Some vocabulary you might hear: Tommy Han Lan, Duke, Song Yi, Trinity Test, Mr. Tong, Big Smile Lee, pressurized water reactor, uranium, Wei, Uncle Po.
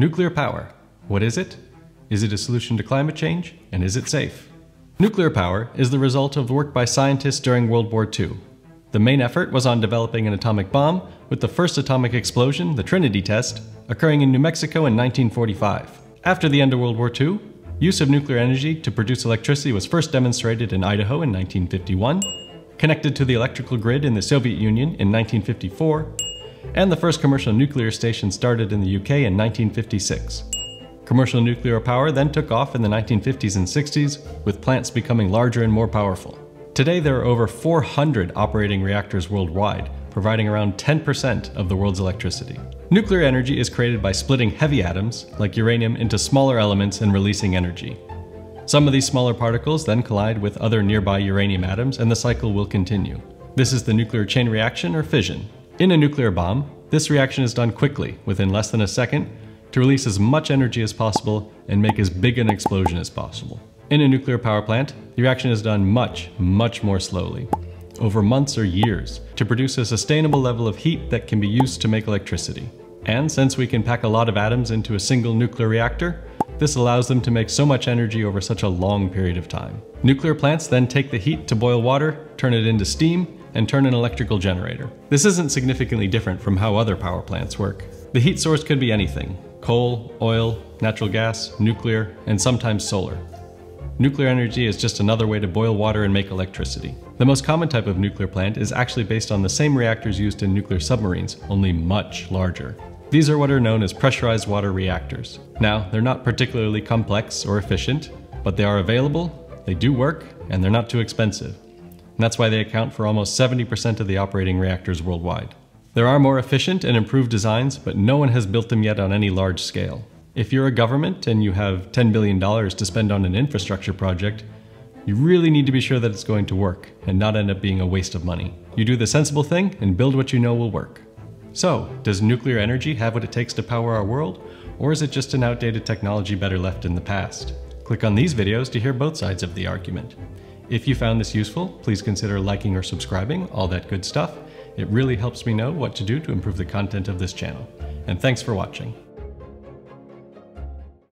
Nuclear power. What is it? Is it a solution to climate change? And is it safe? Nuclear power is the result of work by scientists during World War II. The main effort was on developing an atomic bomb, with the first atomic explosion, the Trinity Test, occurring in New Mexico in 1945. After the end of World War II, use of nuclear energy to produce electricity was first demonstrated in Idaho in 1951, connected to the electrical grid in the Soviet Union in 1954, and the first commercial nuclear station started in the UK in 1956. Commercial nuclear power then took off in the 1950s and 60s, with plants becoming larger and more powerful. Today there are over 400 operating reactors worldwide, providing around 10% of the world's electricity. Nuclear energy is created by splitting heavy atoms, like uranium, into smaller elements and releasing energy. Some of these smaller particles then collide with other nearby uranium atoms, and the cycle will continue. This is the nuclear chain reaction, or fission. In a nuclear bomb, this reaction is done quickly, within less than a second, to release as much energy as possible and make as big an explosion as possible. In a nuclear power plant, the reaction is done much, much more slowly, over months or years, to produce a sustainable level of heat that can be used to make electricity. And since we can pack a lot of atoms into a single nuclear reactor, this allows them to make so much energy over such a long period of time. Nuclear plants then take the heat to boil water, turn it into steam, and turn an electrical generator. This isn't significantly different from how other power plants work. The heat source could be anything: coal, oil, natural gas, nuclear, and sometimes solar. Nuclear energy is just another way to boil water and make electricity. The most common type of nuclear plant is actually based on the same reactors used in nuclear submarines, only much larger. These are what are known as pressurized water reactors. Now, they're not particularly complex or efficient, but they are available, they do work, and they're not too expensive. And that's why they account for almost 70% of the operating reactors worldwide. There are more efficient and improved designs, but no one has built them yet on any large scale. If you're a government and you have $10 billion to spend on an infrastructure project, you really need to be sure that it's going to work and not end up being a waste of money. You do the sensible thing and build what you know will work. So, does nuclear energy have what it takes to power our world, or is it just an outdated technology better left in the past? Click on these videos to hear both sides of the argument. If you found this useful, please consider liking or subscribing, all that good stuff. It really helps me know what to do to improve the content of this channel. And thanks for watching.